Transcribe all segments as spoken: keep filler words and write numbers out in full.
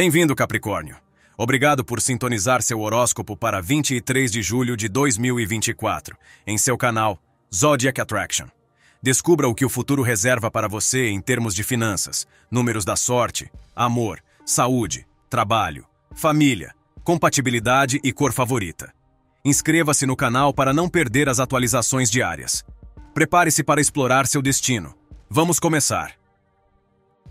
Bem-vindo, Capricórnio. Obrigado por sintonizar seu horóscopo para vinte e três de julho de dois mil e vinte e quatro, em seu canal Zodiac Attraction. Descubra o que o futuro reserva para você em termos de finanças, números da sorte, amor, saúde, trabalho, família, compatibilidade e cor favorita. Inscreva-se no canal para não perder as atualizações diárias. Prepare-se para explorar seu destino. Vamos começar.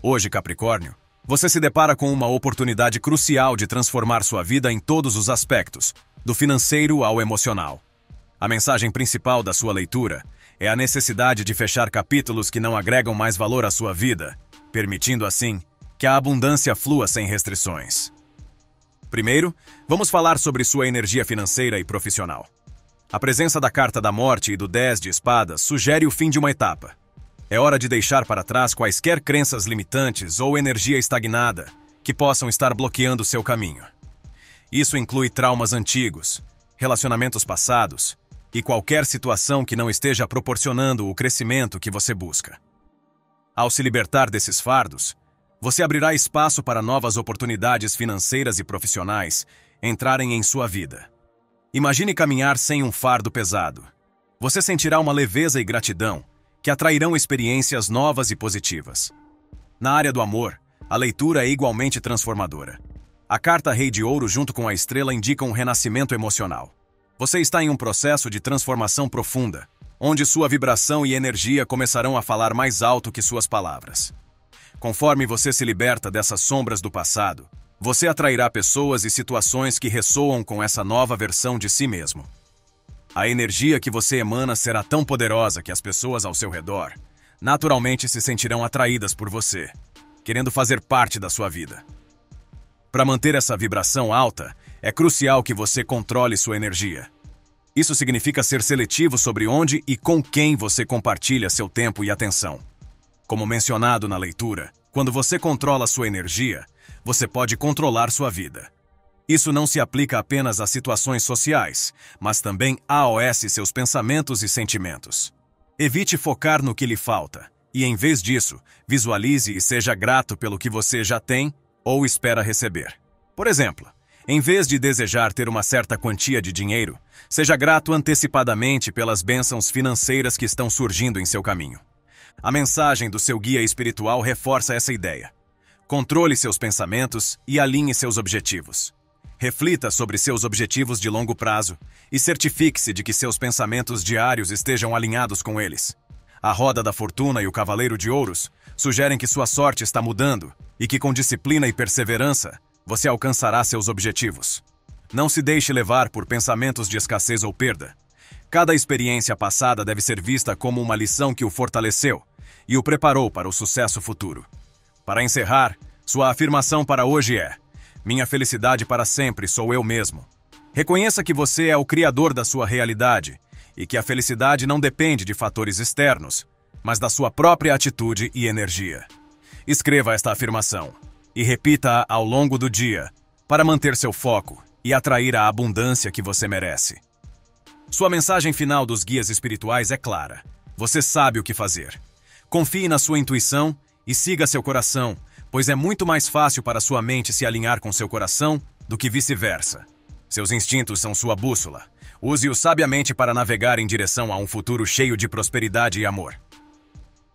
Hoje, Capricórnio, você se depara com uma oportunidade crucial de transformar sua vida em todos os aspectos, do financeiro ao emocional. A mensagem principal da sua leitura é a necessidade de fechar capítulos que não agregam mais valor à sua vida, permitindo assim que a abundância flua sem restrições. Primeiro, vamos falar sobre sua energia financeira e profissional. A presença da Carta da Morte e do dez de espadas sugere o fim de uma etapa. É hora de deixar para trás quaisquer crenças limitantes ou energia estagnada que possam estar bloqueando seu caminho. Isso inclui traumas antigos, relacionamentos passados e qualquer situação que não esteja proporcionando o crescimento que você busca. Ao se libertar desses fardos, você abrirá espaço para novas oportunidades financeiras e profissionais entrarem em sua vida. Imagine caminhar sem um fardo pesado. Você sentirá uma leveza e gratidão que atrairão experiências novas e positivas. Na área do amor, a leitura é igualmente transformadora. A carta Rei de Ouro junto com a estrela indicam um renascimento emocional. Você está em um processo de transformação profunda, onde sua vibração e energia começarão a falar mais alto que suas palavras. Conforme você se liberta dessas sombras do passado, você atrairá pessoas e situações que ressoam com essa nova versão de si mesmo. A energia que você emana será tão poderosa que as pessoas ao seu redor naturalmente se sentirão atraídas por você, querendo fazer parte da sua vida. Para manter essa vibração alta, é crucial que você controle sua energia. Isso significa ser seletivo sobre onde e com quem você compartilha seu tempo e atenção. Como mencionado na leitura, quando você controla sua energia, você pode controlar sua vida. Isso não se aplica apenas a situações sociais, mas também aos seus pensamentos e sentimentos. Evite focar no que lhe falta, e em vez disso, visualize e seja grato pelo que você já tem ou espera receber. Por exemplo, em vez de desejar ter uma certa quantia de dinheiro, seja grato antecipadamente pelas bênçãos financeiras que estão surgindo em seu caminho. A mensagem do seu guia espiritual reforça essa ideia. Controle seus pensamentos e alinhe seus objetivos. Reflita sobre seus objetivos de longo prazo e certifique-se de que seus pensamentos diários estejam alinhados com eles. A Roda da Fortuna e o Cavaleiro de Ouros sugerem que sua sorte está mudando e que com disciplina e perseverança você alcançará seus objetivos. Não se deixe levar por pensamentos de escassez ou perda. Cada experiência passada deve ser vista como uma lição que o fortaleceu e o preparou para o sucesso futuro. Para encerrar, sua afirmação para hoje é: minha felicidade para sempre sou eu mesmo. Reconheça que você é o criador da sua realidade e que a felicidade não depende de fatores externos, mas da sua própria atitude e energia. Escreva esta afirmação e repita-a ao longo do dia para manter seu foco e atrair a abundância que você merece. Sua mensagem final dos guias espirituais é clara. Você sabe o que fazer. Confie na sua intuição e siga seu coração, pois é muito mais fácil para sua mente se alinhar com seu coração do que vice-versa. Seus instintos são sua bússola. Use-o sabiamente para navegar em direção a um futuro cheio de prosperidade e amor.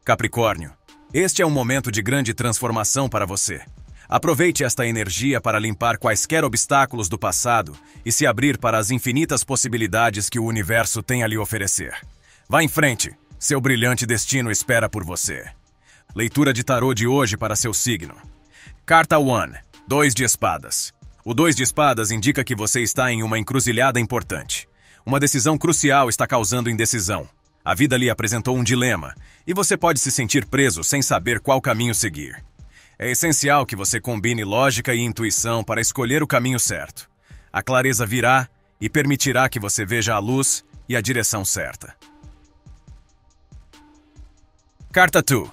Capricórnio, este é um momento de grande transformação para você. Aproveite esta energia para limpar quaisquer obstáculos do passado e se abrir para as infinitas possibilidades que o universo tem a lhe oferecer. Vá em frente, seu brilhante destino espera por você. Leitura de tarô de hoje para seu signo. Carta um, dois de espadas. O dois de espadas indica que você está em uma encruzilhada importante. Uma decisão crucial está causando indecisão. A vida lhe apresentou um dilema e você pode se sentir preso sem saber qual caminho seguir. É essencial que você combine lógica e intuição para escolher o caminho certo. A clareza virá e permitirá que você veja a luz e a direção certa. Carta dois.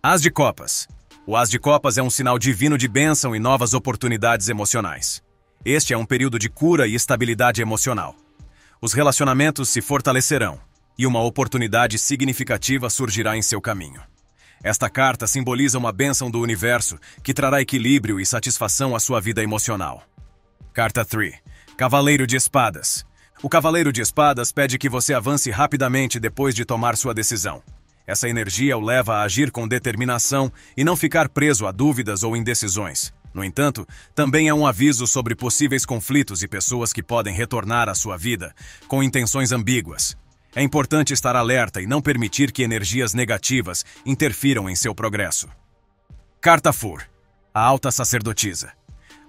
As de Copas. O As de Copas é um sinal divino de bênção e novas oportunidades emocionais. Este é um período de cura e estabilidade emocional. Os relacionamentos se fortalecerão e uma oportunidade significativa surgirá em seu caminho. Esta carta simboliza uma bênção do universo que trará equilíbrio e satisfação à sua vida emocional. Carta três. Cavaleiro de Espadas. O Cavaleiro de Espadas pede que você avance rapidamente depois de tomar sua decisão. Essa energia o leva a agir com determinação e não ficar preso a dúvidas ou indecisões. No entanto, também é um aviso sobre possíveis conflitos e pessoas que podem retornar à sua vida com intenções ambíguas. É importante estar alerta e não permitir que energias negativas interfiram em seu progresso. Carta quatro. A Alta Sacerdotisa.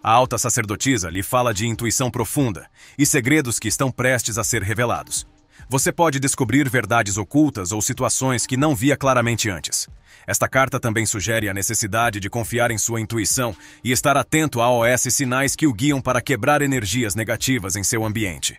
A Alta Sacerdotisa lhe fala de intuição profunda e segredos que estão prestes a ser revelados. Você pode descobrir verdades ocultas ou situações que não via claramente antes. Esta carta também sugere a necessidade de confiar em sua intuição e estar atento a os sinais que o guiam para quebrar energias negativas em seu ambiente.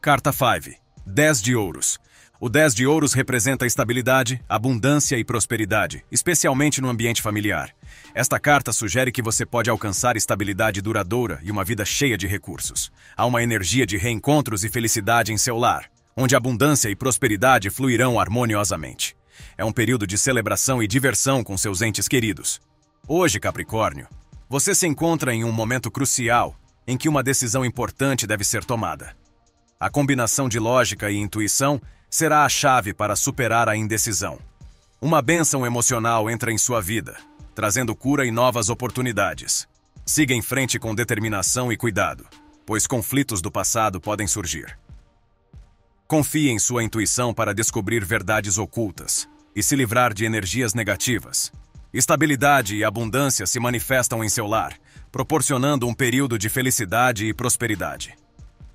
Carta cinco. dez de Ouros. O dez de Ouros representa estabilidade, abundância e prosperidade, especialmente no ambiente familiar. Esta carta sugere que você pode alcançar estabilidade duradoura e uma vida cheia de recursos. Há uma energia de reencontros e felicidade em seu lar, onde abundância e prosperidade fluirão harmoniosamente. É um período de celebração e diversão com seus entes queridos. Hoje, Capricórnio, você se encontra em um momento crucial em que uma decisão importante deve ser tomada. A combinação de lógica e intuição será a chave para superar a indecisão. Uma bênção emocional entra em sua vida, trazendo cura e novas oportunidades. Siga em frente com determinação e cuidado, pois conflitos do passado podem surgir. Confie em sua intuição para descobrir verdades ocultas e se livrar de energias negativas. Estabilidade e abundância se manifestam em seu lar, proporcionando um período de felicidade e prosperidade.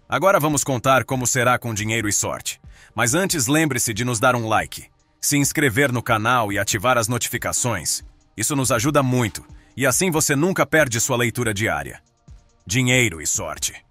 Agora vamos contar como será com dinheiro e sorte. Mas antes, lembre-se de nos dar um like, se inscrever no canal e ativar as notificações. Isso nos ajuda muito, e assim você nunca perde sua leitura diária. Dinheiro e sorte.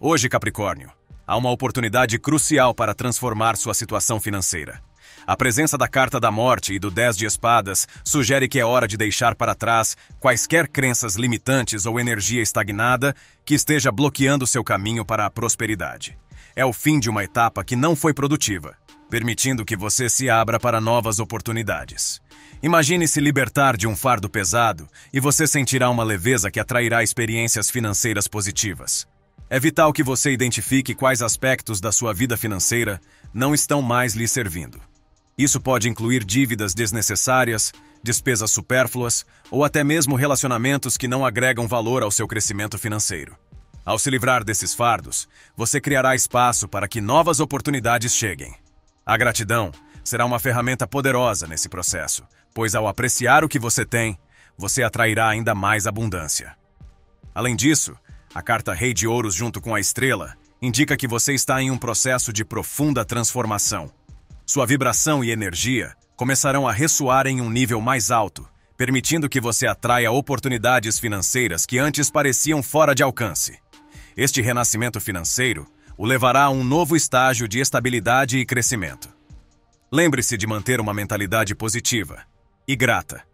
Hoje, Capricórnio, há uma oportunidade crucial para transformar sua situação financeira. A presença da Carta da Morte e do dez de Espadas sugere que é hora de deixar para trás quaisquer crenças limitantes ou energia estagnada que esteja bloqueando seu caminho para a prosperidade. É o fim de uma etapa que não foi produtiva, permitindo que você se abra para novas oportunidades. Imagine se libertar de um fardo pesado e você sentirá uma leveza que atrairá experiências financeiras positivas. É vital que você identifique quais aspectos da sua vida financeira não estão mais lhe servindo. Isso pode incluir dívidas desnecessárias, despesas supérfluas ou até mesmo relacionamentos que não agregam valor ao seu crescimento financeiro. Ao se livrar desses fardos, você criará espaço para que novas oportunidades cheguem. A gratidão será uma ferramenta poderosa nesse processo, pois ao apreciar o que você tem, você atrairá ainda mais abundância. Além disso, a carta Rei de Ouros junto com a estrela indica que você está em um processo de profunda transformação. Sua vibração e energia começarão a ressoar em um nível mais alto, permitindo que você atraia oportunidades financeiras que antes pareciam fora de alcance. Este renascimento financeiro o levará a um novo estágio de estabilidade e crescimento. Lembre-se de manter uma mentalidade positiva e grata.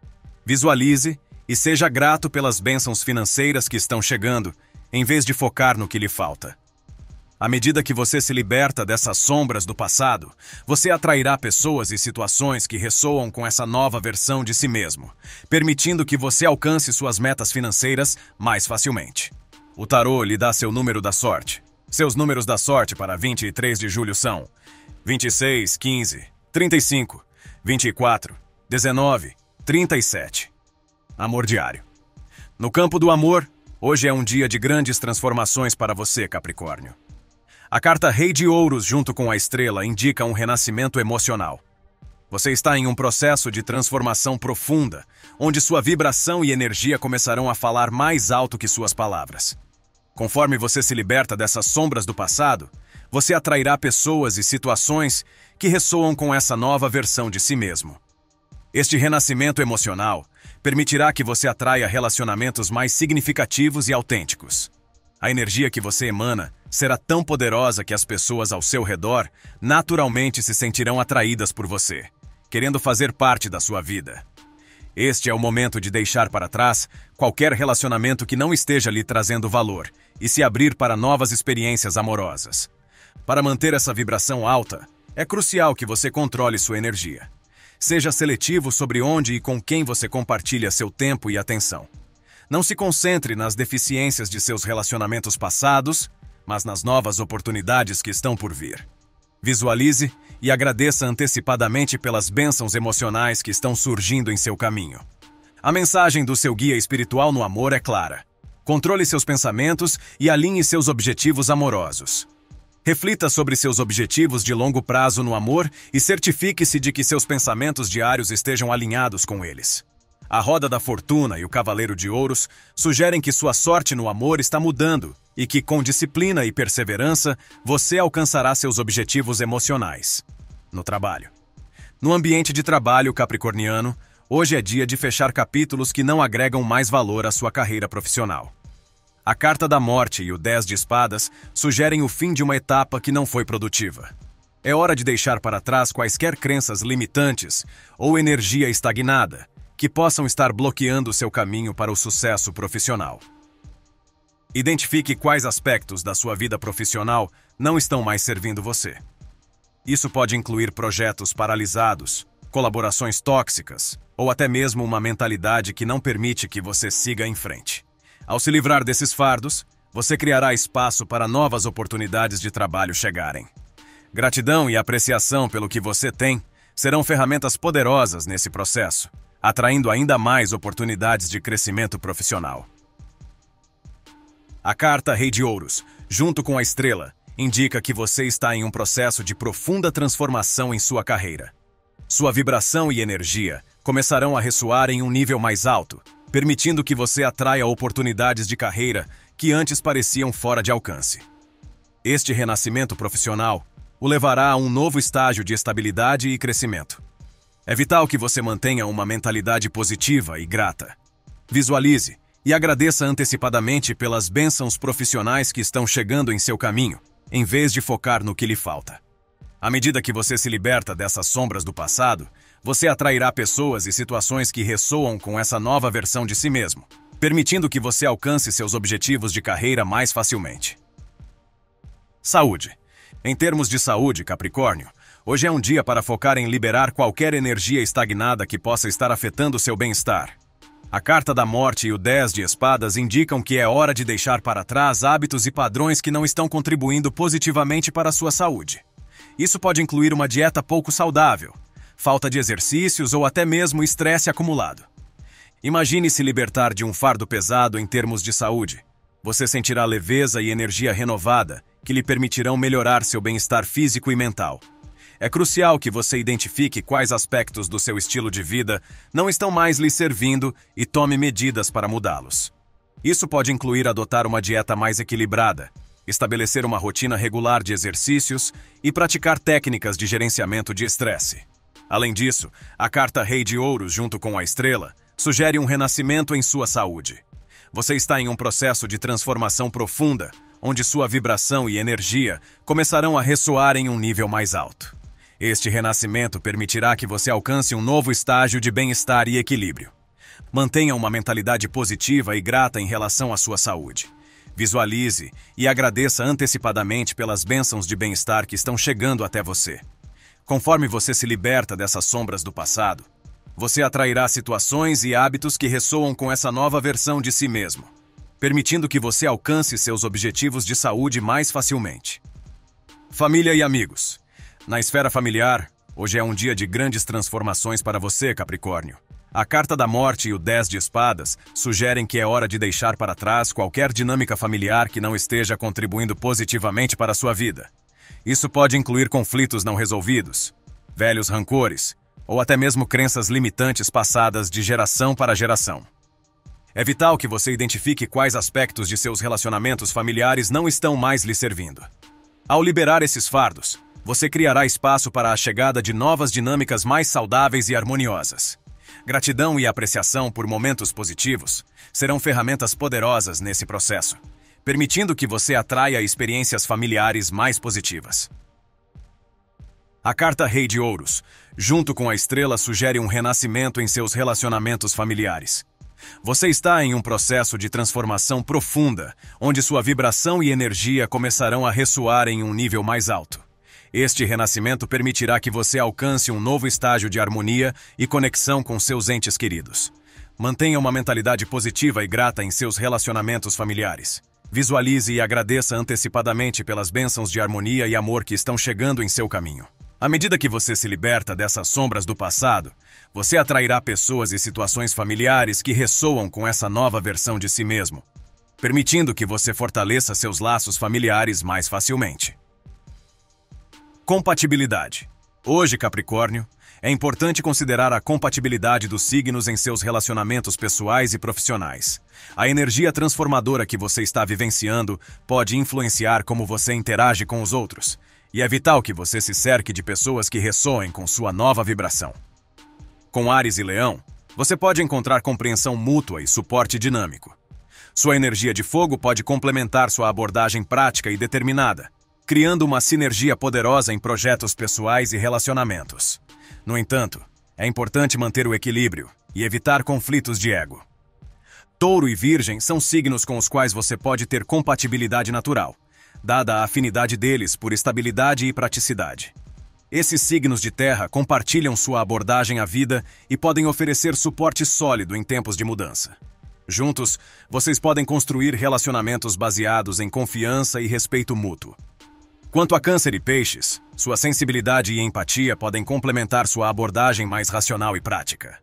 Visualize e seja grato pelas bênçãos financeiras que estão chegando, em vez de focar no que lhe falta. À medida que você se liberta dessas sombras do passado, você atrairá pessoas e situações que ressoam com essa nova versão de si mesmo, permitindo que você alcance suas metas financeiras mais facilmente. O tarô lhe dá seu número da sorte. Seus números da sorte para vinte e três de julho são vinte e seis, quinze, trinta e cinco, vinte e quatro, dezenove, trinta e sete. Amor diário. No campo do amor, hoje é um dia de grandes transformações para você, Capricórnio. A carta Rei de Ouros junto com a estrela indica um renascimento emocional. Você está em um processo de transformação profunda, onde sua vibração e energia começarão a falar mais alto que suas palavras. Conforme você se liberta dessas sombras do passado, você atrairá pessoas e situações que ressoam com essa nova versão de si mesmo. Este renascimento emocional permitirá que você atraia relacionamentos mais significativos e autênticos. A energia que você emana será tão poderosa que as pessoas ao seu redor naturalmente se sentirão atraídas por você, querendo fazer parte da sua vida. Este é o momento de deixar para trás qualquer relacionamento que não esteja lhe trazendo valor e se abrir para novas experiências amorosas. Para manter essa vibração alta, é crucial que você controle sua energia. Seja seletivo sobre onde e com quem você compartilha seu tempo e atenção. Não se concentre nas deficiências de seus relacionamentos passados, mas nas novas oportunidades que estão por vir. Visualize e agradeça antecipadamente pelas bênçãos emocionais que estão surgindo em seu caminho. A mensagem do seu guia espiritual no amor é clara. Controle seus pensamentos e alinhe seus objetivos amorosos. Reflita sobre seus objetivos de longo prazo no amor e certifique-se de que seus pensamentos diários estejam alinhados com eles. A Roda da Fortuna e o Cavaleiro de Ouros sugerem que sua sorte no amor está mudando e que, com disciplina e perseverança, você alcançará seus objetivos emocionais. No trabalho. No ambiente de trabalho capricorniano, hoje é dia de fechar capítulos que não agregam mais valor à sua carreira profissional. A Carta da Morte e o Dez de Espadas sugerem o fim de uma etapa que não foi produtiva. É hora de deixar para trás quaisquer crenças limitantes ou energia estagnada que possam estar bloqueando seu caminho para o sucesso profissional. Identifique quais aspectos da sua vida profissional não estão mais servindo você. Isso pode incluir projetos paralisados, colaborações tóxicas ou até mesmo uma mentalidade que não permite que você siga em frente. Ao se livrar desses fardos, você criará espaço para novas oportunidades de trabalho chegarem. Gratidão e apreciação pelo que você tem serão ferramentas poderosas nesse processo, atraindo ainda mais oportunidades de crescimento profissional. A carta Rei de Ouros, junto com a estrela, indica que você está em um processo de profunda transformação em sua carreira. Sua vibração e energia começarão a ressoar em um nível mais alto, permitindo que você atraia oportunidades de carreira que antes pareciam fora de alcance. Este renascimento profissional o levará a um novo estágio de estabilidade e crescimento. É vital que você mantenha uma mentalidade positiva e grata. Visualize e agradeça antecipadamente pelas bênçãos profissionais que estão chegando em seu caminho, em vez de focar no que lhe falta. À medida que você se liberta dessas sombras do passado, você atrairá pessoas e situações que ressoam com essa nova versão de si mesmo, permitindo que você alcance seus objetivos de carreira mais facilmente. Saúde. Em termos de saúde, Capricórnio, hoje é um dia para focar em liberar qualquer energia estagnada que possa estar afetando seu bem-estar. A Carta da Morte e o Dez de Espadas indicam que é hora de deixar para trás hábitos e padrões que não estão contribuindo positivamente para a sua saúde. Isso pode incluir uma dieta pouco saudável, falta de exercícios ou até mesmo estresse acumulado. Imagine se libertar de um fardo pesado em termos de saúde. Você sentirá leveza e energia renovada que lhe permitirão melhorar seu bem-estar físico e mental. É crucial que você identifique quais aspectos do seu estilo de vida não estão mais lhe servindo e tome medidas para mudá-los. Isso pode incluir adotar uma dieta mais equilibrada, estabelecer uma rotina regular de exercícios e praticar técnicas de gerenciamento de estresse. Além disso, a carta Rei de Ouros junto com a estrela sugere um renascimento em sua saúde. Você está em um processo de transformação profunda, onde sua vibração e energia começarão a ressoar em um nível mais alto. Este renascimento permitirá que você alcance um novo estágio de bem-estar e equilíbrio. Mantenha uma mentalidade positiva e grata em relação à sua saúde. Visualize e agradeça antecipadamente pelas bênçãos de bem-estar que estão chegando até você. Conforme você se liberta dessas sombras do passado, você atrairá situações e hábitos que ressoam com essa nova versão de si mesmo, permitindo que você alcance seus objetivos de saúde mais facilmente. Família e amigos. Na esfera familiar, hoje é um dia de grandes transformações para você, Capricórnio. A Carta da Morte e o Dez de Espadas sugerem que é hora de deixar para trás qualquer dinâmica familiar que não esteja contribuindo positivamente para a sua vida. Isso pode incluir conflitos não resolvidos, velhos rancores ou até mesmo crenças limitantes passadas de geração para geração. É vital que você identifique quais aspectos de seus relacionamentos familiares não estão mais lhe servindo. Ao liberar esses fardos, você criará espaço para a chegada de novas dinâmicas mais saudáveis e harmoniosas. Gratidão e apreciação por momentos positivos serão ferramentas poderosas nesse processo, permitindo que você atraia experiências familiares mais positivas. A carta Rei de Ouros, junto com a estrela, sugere um renascimento em seus relacionamentos familiares. Você está em um processo de transformação profunda, onde sua vibração e energia começarão a ressoar em um nível mais alto. Este renascimento permitirá que você alcance um novo estágio de harmonia e conexão com seus entes queridos. Mantenha uma mentalidade positiva e grata em seus relacionamentos familiares. Visualize e agradeça antecipadamente pelas bênçãos de harmonia e amor que estão chegando em seu caminho. À medida que você se liberta dessas sombras do passado, você atrairá pessoas e situações familiares que ressoam com essa nova versão de si mesmo, permitindo que você fortaleça seus laços familiares mais facilmente. Compatibilidade. Hoje, Capricórnio, é importante considerar a compatibilidade dos signos em seus relacionamentos pessoais e profissionais. A energia transformadora que você está vivenciando pode influenciar como você interage com os outros, e é vital que você se cerque de pessoas que ressoem com sua nova vibração. Com Áries e Leão, você pode encontrar compreensão mútua e suporte dinâmico. Sua energia de fogo pode complementar sua abordagem prática e determinada, criando uma sinergia poderosa em projetos pessoais e relacionamentos. No entanto, é importante manter o equilíbrio e evitar conflitos de ego. Touro e Virgem são signos com os quais você pode ter compatibilidade natural, dada a afinidade deles por estabilidade e praticidade. Esses signos de terra compartilham sua abordagem à vida e podem oferecer suporte sólido em tempos de mudança. Juntos, vocês podem construir relacionamentos baseados em confiança e respeito mútuo. Quanto a Câncer e Peixes, sua sensibilidade e empatia podem complementar sua abordagem mais racional e prática.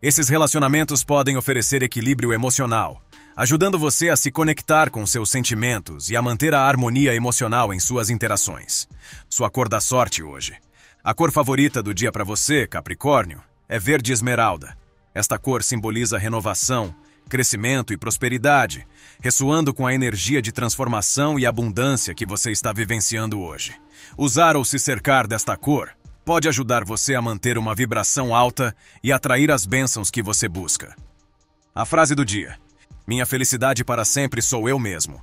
Esses relacionamentos podem oferecer equilíbrio emocional, ajudando você a se conectar com seus sentimentos e a manter a harmonia emocional em suas interações. Sua cor da sorte hoje. A cor favorita do dia para você, Capricórnio, é verde esmeralda. Esta cor simboliza renovação, crescimento e prosperidade, ressoando com a energia de transformação e abundância que você está vivenciando hoje. Usar ou se cercar desta cor pode ajudar você a manter uma vibração alta e atrair as bênçãos que você busca. A frase do dia: minha felicidade para sempre sou eu mesmo.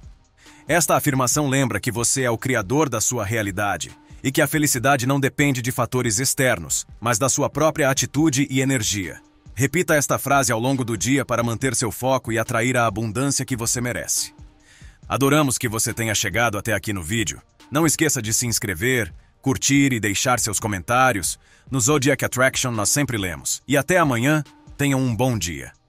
Esta afirmação lembra que você é o criador da sua realidade e que a felicidade não depende de fatores externos, mas da sua própria atitude e energia. Repita esta frase ao longo do dia para manter seu foco e atrair a abundância que você merece. Adoramos que você tenha chegado até aqui no vídeo. Não esqueça de se inscrever, curtir e deixar seus comentários. No Zodiac Attraction nós sempre lemos. E até amanhã, tenham um bom dia.